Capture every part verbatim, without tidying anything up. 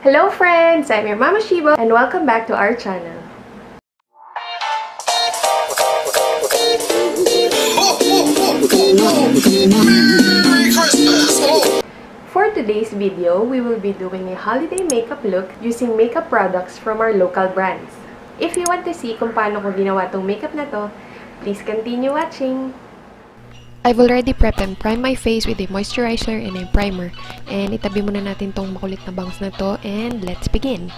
Hello friends! I'm your Mama Shibo and welcome back to our channel. For today's video, we will be doing a holiday makeup look using makeup products from our local brands. If you want to see kung paano ko ginawa tong makeup na to, please continue watching! I've already prepped and primed my face with a moisturizer and a primer. And itabi muna natin tong makulit na bangs na to and let's begin!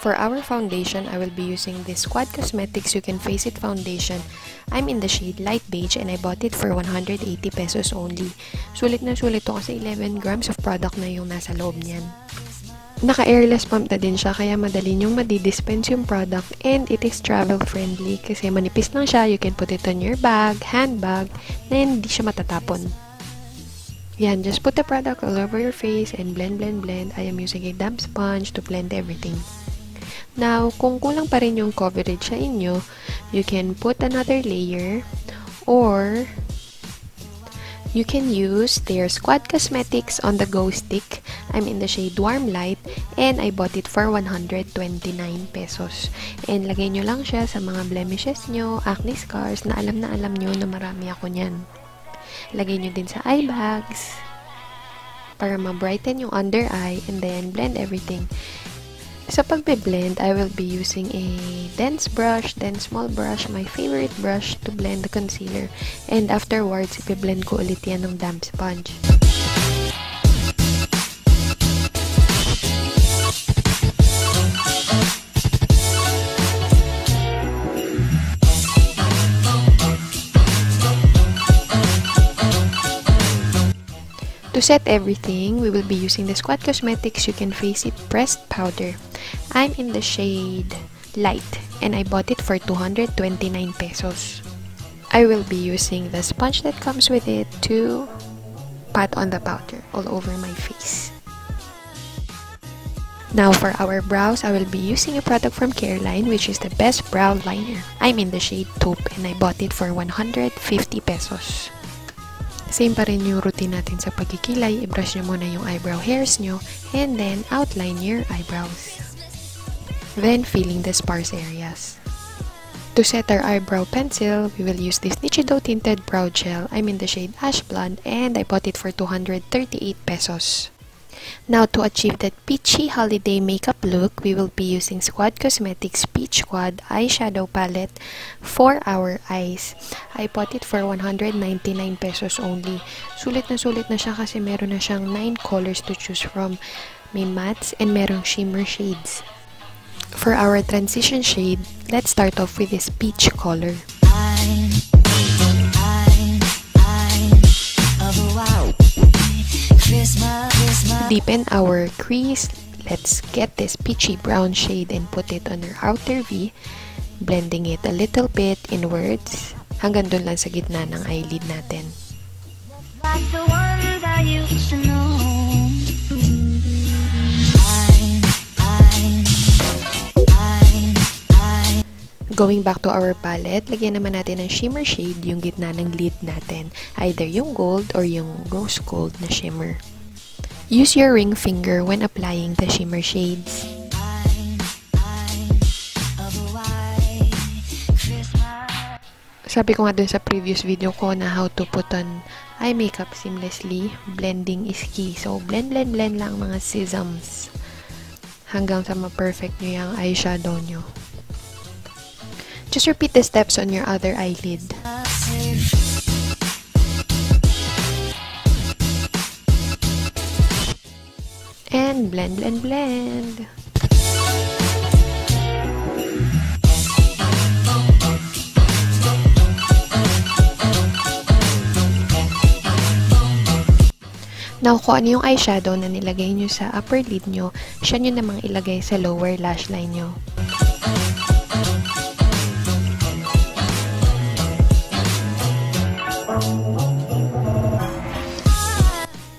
For our foundation, I will be using this Squad Cosmetics You Can Face It Foundation. I'm in the shade Light Beige and I bought it for one hundred eighty pesos only. Sulit na sulit to kasi eleven grams of product na yung nasa loob niyan. Naka-airless pump na din siya kaya madali niyong madi-dispense yung product and it is travel friendly kasi manipis lang siya, you can put it on your bag, handbag, na hindi siya matatapon. Yan, just put the product all over your face and blend, blend, blend. I am using a damp sponge to blend everything. Now, kung kulang pa rin yung coverage sa inyo, you can put another layer or you can use their Squad Cosmetics On The Go Stick. I'm in the shade Warm Light and I bought it for one hundred twenty-nine pesos. And lagay nyo lang siya sa mga blemishes nyo, acne scars, na alam na alam nyo na marami ako nyan. Lagay nyo din sa eye bags para ma-brighten yung under eye and then blend everything. Sa pagbe-blend, I will be using a dense brush, then small brush, my favorite brush to blend the concealer. And afterwards, ipe-blend ko ulit yan ng damp sponge. To set everything, we will be using the Squad Cosmetics You Can Face It Pressed Powder. I'm in the shade Light and I bought it for two hundred twenty-nine pesos. I will be using the sponge that comes with it to pat on the powder all over my face. Now for our brows, I will be using a product from Careline which is the Best Brow Liner. I'm in the shade Taupe and I bought it for one hundred fifty pesos. Same pa rin yung routine natin sa pagkikilay, i-brush nyo muna yung eyebrow hairs nyo and then outline your eyebrows. Then filling the sparse areas. To set our eyebrow pencil, we will use this Nichido Tinted Brow Gel. I'm in the shade Ash Blonde and I bought it for two hundred thirty-eight pesos. Now to achieve that peachy holiday makeup look, we will be using Squad Cosmetics Peach Squad Eyeshadow Palette for our eyes. I bought it for one hundred ninety-nine pesos only. Sulit na sulit na siya kasi meron na siyang nine colors to choose from. May mattes and merong shimmer shades. For our transition shade, let's start off with this peach color. Deepen our crease. Let's get this peachy brown shade and put it on our outer V, blending it a little bit inwards hanggang doon lang sa gitna ng eyelid natin. Going back to our palette, lagyan naman natin ng shimmer shade yung gitna ng lid natin, either yung gold or yung rose gold na shimmer. Use your ring finger when applying the shimmer shades. Sabi ko nga dun sa previous video ko na how to put on eye makeup seamlessly, blending is key. So, blend, blend, blend lang mga sisms hanggang sa ma-perfect nyo yung eyeshadow nyo. Just repeat the steps on your other eyelid. And blend, blend, blend. Now, kung ano yung eyeshadow na nilagay nyo sa upper lid nyo, siya nyo namang ilagay sa lower lash line nyo.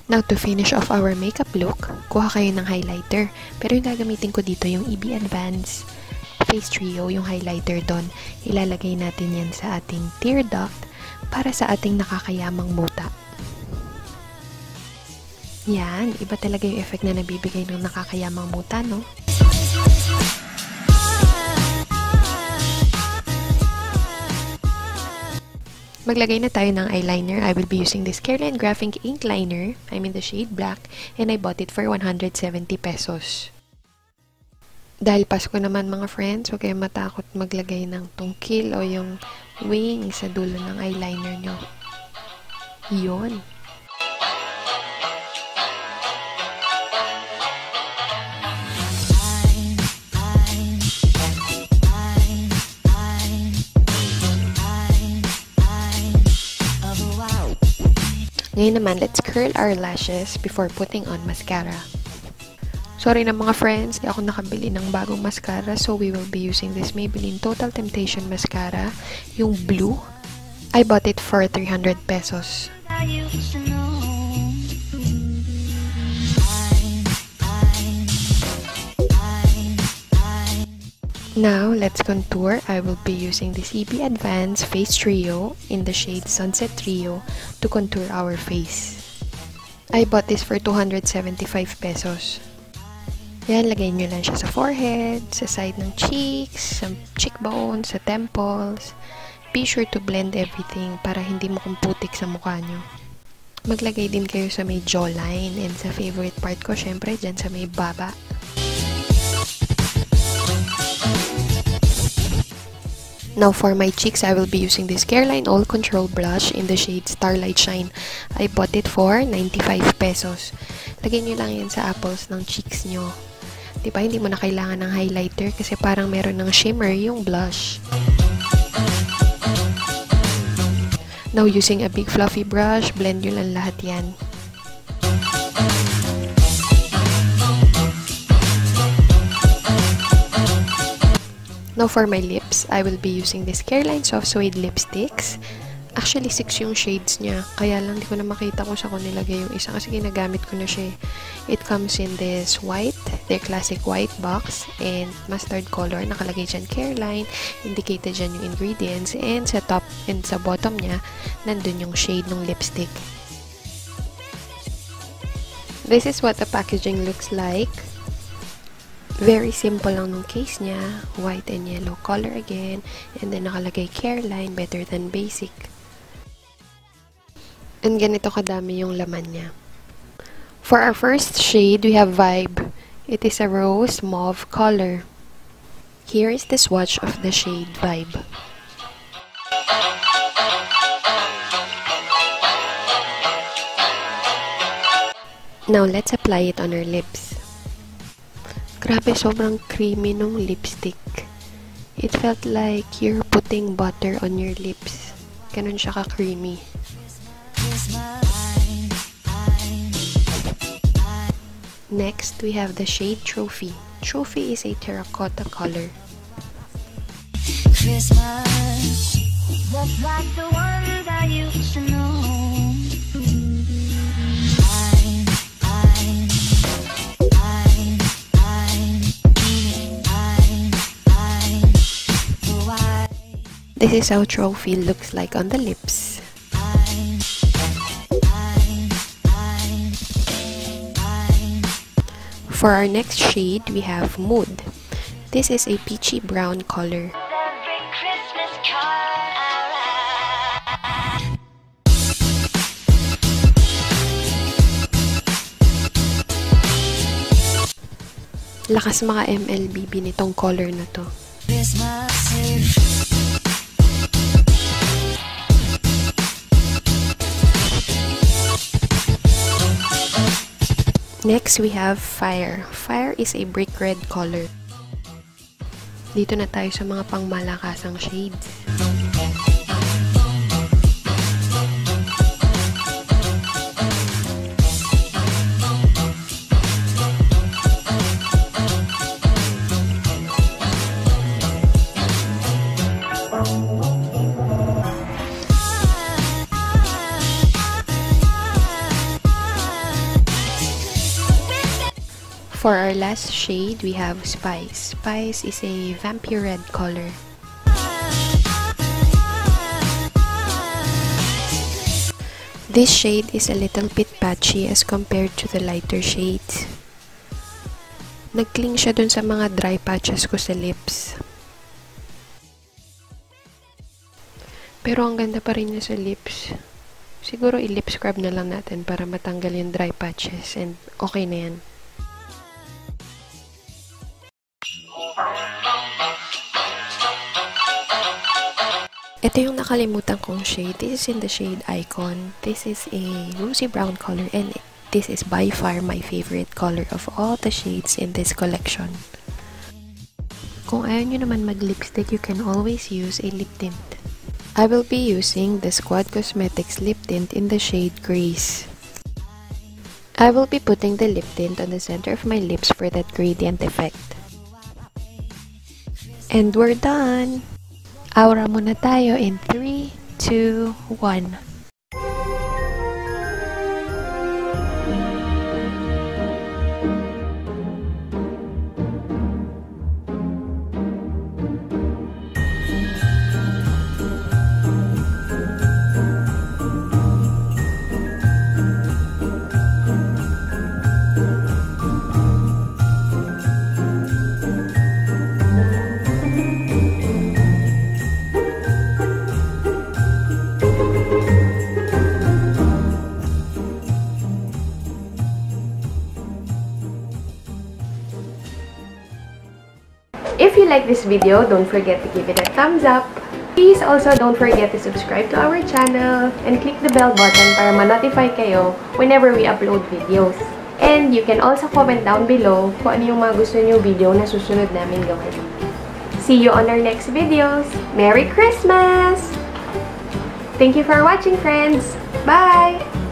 Now, to finish off our makeup look, kuha kayo ng highlighter. Pero yung gagamitin ko dito, yung E B Advance Face Trio, yung highlighter doon. Ilalagay natin yan sa ating tear duct para sa ating nakakayamang muta. Yan, iba talaga yung effect na nabibigay ng nakakayamang muta, no? Maglagay na tayo ng eyeliner. I will be using this Careline GRAPH-INK-LINER. I'm in the shade black and I bought it for one hundred seventy pesos. Dahil Pasko naman mga friends, huwag kayong matakot maglagay ng tungkil o yung wing sa dulo ng eyeliner nyo. Yun. Ngayon naman, let's curl our lashes before putting on mascara. Sorry na mga friends, di ako nakabili ng bagong mascara, so we will be using this Maybelline Total Temptation mascara, yung blue. I bought it for three hundred pesos. Now, let's contour. I will be using this E B Advance Face Trio in the shade Sunset Trio to contour our face. I bought this for two hundred seventy-five pesos. Yan, lagay nyo lang siya sa forehead, sa side ng cheeks, sa cheekbones, sa temples. Be sure to blend everything para hindi makumputik sa mukha nyo. Maglagay din kayo sa may jawline and sa favorite part ko, syempre, dyan sa may baba. Now for my cheeks, I will be using this Careline All Control Blush in the shade Starlight Shine. I bought it for ninety-five pesos. Lagay nyo lang yan sa apples ng cheeks nyo. Diba, hindi mo na kailangan ng highlighter kasi parang meron ng shimmer yung blush. Now using a big fluffy brush, blend nyo lang lahat yan. Now for my lips, I will be using this Careline Soft Suede Lipsticks. Actually, six yung shades niya. Kaya lang, di ko na makita kung saan ko nilagay yung isa kasi ginagamit ko na siya. It comes in this white, their classic white box, and mustard color. Nakalagay dyan Careline, indicated dyan yung ingredients, and sa top and sa bottom niya, nandun yung shade ng lipstick. This is what the packaging looks like. Very simple lang nung case niya, white and yellow color again, and then nakalagay Careline, better than basic. And ganito kadami yung laman niya. For our first shade, we have Vibe. It is a rose mauve color. Here is the swatch of the shade Vibe. Now let's apply it on our lips. Grabe, sobrang creamy nung lipstick. It felt like you're putting butter on your lips. Ganun siya ka-creamy. Next, we have the shade Trophy. Trophy is a terracotta color. Christmas was like the ones I used to know. This is how Trophy looks like on the lips. For our next shade, we have Mood. This is a peachy brown color. Lakas mga M L B B nitong color na to. Next, we have Fire. Fire is a brick red color. Dito na tayo sa mga pangmalakasang shades. For our last shade, we have Spice. Spice is a vampire red color. This shade is a little bit patchy as compared to the lighter shades. Nag-cling siya dun sa mga dry patches ko sa lips. Pero ang ganda pa rin niya sa lips. Siguro i-lip scrub na lang natin para matanggal yung dry patches and okay na yan. Ito yung nakalimutan kong shade. This is in the shade Icon. This is a rosy brown color and this is by far my favorite color of all the shades in this collection. Kung ayaw nyo naman mag-lipstick, you can always use a lip tint. I will be using the Squad Cosmetics Lip Tint in the shade Grace. I will be putting the lip tint on the center of my lips for that gradient effect. And we're done! Aura muna tayo in three, two, one. If you like this video, don't forget to give it a thumbs up. Please also don't forget to subscribe to our channel and click the bell button para ma-notify kayo whenever we upload videos. And you can also comment down below kung ano yung mga gusto nyo video na susunod namin gawin. See you on our next videos! Merry Christmas! Thank you for watching, friends! Bye!